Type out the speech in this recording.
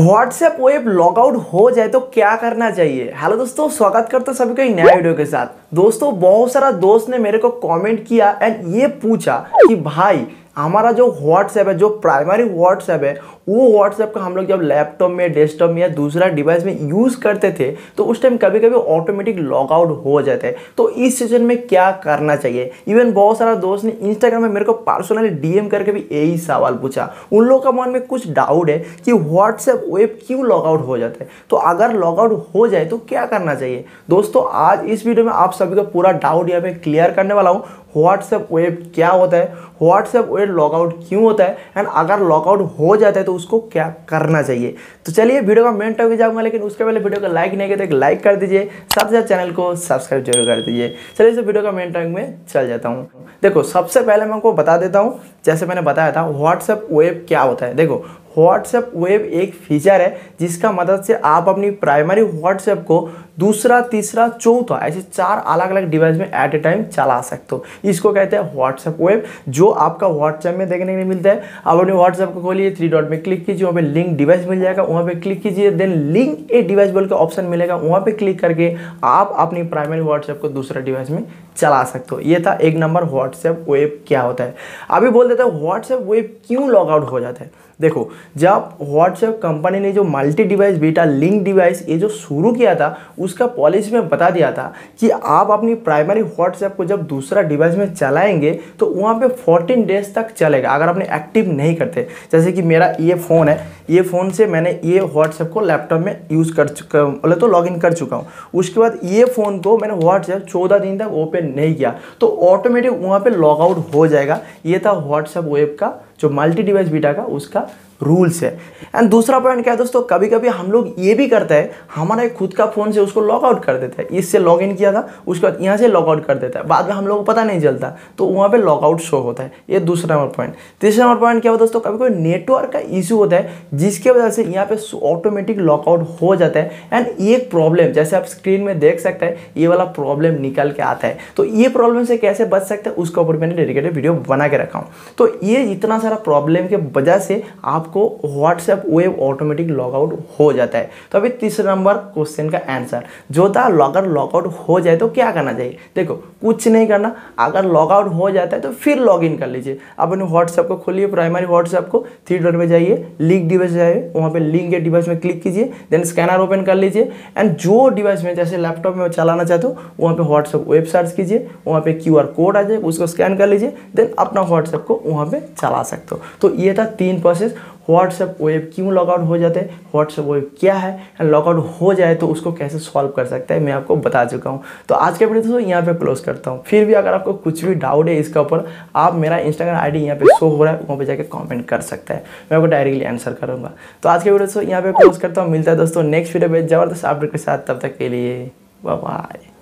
WhatsApp web logout हो जाए तो क्या करना चाहिए। हेलो दोस्तों, स्वागत करता हूं सभी को एक नया वीडियो के साथ। दोस्तों बहुत सारा दोस्त ने मेरे को कमेंट किया एंड ये पूछा कि भाई हमारा जो व्हाट्सएप है, जो प्राइमरी व्हाट्सएप है, वो व्हाट्सएप का हम लोग जब लैपटॉप में, डेस्कटॉप में या दूसरा डिवाइस में यूज़ करते थे तो उस टाइम कभी कभी ऑटोमेटिक लॉगआउट हो जाते हैं। तो इस सीजन में क्या करना चाहिए। इवन बहुत सारा दोस्त ने इंस्टाग्राम में मेरे को पर्सनली डीएम करके भी यही सवाल पूछा। उन लोगों का मन में कुछ डाउट है कि व्हाट्सएप वेब क्यों लॉगआउट हो जाता है, तो अगर लॉगआउट हो जाए तो क्या करना चाहिए। दोस्तों आज इस वीडियो में आप सभी का पूरा डाउट यहाँ पे क्लियर करने वाला हूँ। व्हाट्सएप वेब क्या होता है, व्हाट्सएप वेब लॉगआउट क्यों होता है एंड अगर लॉगआउट हो जाता है तो उसको क्या करना चाहिए। तो चलिए वीडियो का मेन टॉपिक जाऊंगा, लेकिन उसके पहले वीडियो को लाइक नहीं किया तो एक लाइक कर दीजिए, साथ ही साथ चैनल को सब्सक्राइब जरूर कर दीजिए। चलिए इस वीडियो का मेन टॉपिक में चल जाता हूँ। देखो सबसे पहले मैं आपको बता देता हूँ, जैसे मैंने बताया था व्हाट्सएप वेब क्या होता है। देखो व्हाट्सएप वेब एक फीचर है जिसका मदद से आप अपनी प्राइमरी व्हाट्सएप को दूसरा, तीसरा, चौथा ऐसे चार अलग अलग डिवाइस में एट ए टाइम चला सकते हो। इसको कहते हैं व्हाट्सएप वेब, जो आपका व्हाट्सएप में देखने के लिए मिलता है। आप अपने व्हाट्सएप को खोलिए, थ्री डॉट में क्लिक कीजिए, वहाँ पे लिंक डिवाइस मिल जाएगा, वहाँ पे क्लिक कीजिए, देन लिंक ए डिवाइस बोल के ऑप्शन मिलेगा, वहाँ पे क्लिक करके आप अपनी प्राइमरी व्हाट्सएप को दूसरा डिवाइस में चला सकते हो। ये था एक नंबर व्हाट्सएप वेब क्या होता है। अभी बोल देता है व्हाट्सएप वेब क्यों लॉगआउट हो जाता है। देखो जब व्हाट्सएप कंपनी ने जो multi device, beta link device ये जो शुरू किया था, उसका पॉलिसी में बता दिया था कि आप अपनी प्राइमरी व्हाट्सएप को जब दूसरा डिवाइस में चलाएंगे तो वहाँ पे 14 डेज तक चलेगा अगर आपने एक्टिव नहीं करते। जैसे कि मेरा ये फ़ोन है, ये फ़ोन से मैंने ये व्हाट्सएप को लैपटॉप में यूज़ कर चुका, बोले तो लॉगिन कर चुका हूँ। उसके बाद ये फ़ोन को मैंने व्हाट्सएप 14 दिन तक ओपन नहीं किया तो ऑटोमेटिक वहाँ पर लॉगआउट हो जाएगा। ये था व्हाट्सएप वेब का जो मल्टी डिवाइस बीटा का, उसका रूल्स है। एंड दूसरा पॉइंट क्या है दोस्तों, कभी कभी हम लोग ये भी करते हैं, हमारा एक खुद का फ़ोन से उसको लॉगआउट कर देता है। इससे लॉगिन किया था, उसके बाद यहाँ से लॉगआउट कर देता है, बाद में हम लोग को पता नहीं चलता तो वहाँ पे लॉगआउट शो होता है। ये दूसरा नंबर पॉइंट। तीसरा नंबर पॉइंट क्या हो दोस्तों, कभी कोई नेटवर्क का इशू होता है जिसकी वजह से यहाँ पे ऑटोमेटिक लॉगआउट हो जाता है। एंड ये प्रॉब्लम जैसे आप स्क्रीन में देख सकते हैं, ये वाला प्रॉब्लम निकल के आता है। तो ये प्रॉब्लम से कैसे बच सकते हैं उसके ऊपर मैंने डेडिकेटेड वीडियो बना के रखा हूँ। तो ये इतना सारा प्रॉब्लम के वजह से आपको व्हाट्सएप वेब ऑटोमेटिक लॉगआउट हो जाता है। तो अभी तीसरे नंबर क्वेश्चन का आंसर जो था, अगर लॉगआउट हो जाए तो क्या करना चाहिए। देखो कुछ नहीं करना, अगर लॉगआउट हो जाता है तो फिर लॉगिन कर लीजिए। अपने व्हाट्सएप को खोलिए, प्राइमरी व्हाट्सएप को, थ्री डॉट में जाइए, लिंक डिवाइस जाइए, वहाँ पे लिंक के डिवाइस में क्लिक कीजिए, देन स्कैनर ओपन कर लीजिए एंड जो डिवाइस में जैसे लैपटॉप में चलाना चाहते हो वहाँ पर व्हाट्सएप वेब सर्च कीजिए, वहाँ पर QR कोड आ जाए, उसको स्कैन कर लीजिए, देन अपना व्हाट्सएप को वहाँ पर चला सकते हो। तो ये था 3 प्रोसेस, व्हाट्सएप वेब क्यों लॉगआउट हो जाते हैं, व्हाट्सएप वेब क्या है एंड लॉगआउट हो जाए तो उसको कैसे सॉल्व कर सकता है, मैं आपको बता चुका हूँ। तो आज के वीडियो दोस्तों यहाँ पे क्लोज करता हूँ। फिर भी अगर आपको कुछ भी डाउट है इसके ऊपर, आप मेरा इंस्टाग्राम आईडी यहाँ पे शो हो रहा है, वहाँ पे जाके कमेंट कर सकता है, मैं आपको डायरेक्टली आंसर करूँगा। तो आज के वीडियो दोस्तों यहाँ पे क्लोज करता हूँ। मिलता है दोस्तों नेक्स्ट वीडियो में जबरदस्त अपडेट के साथ, तब तक के लिए बाय बाय।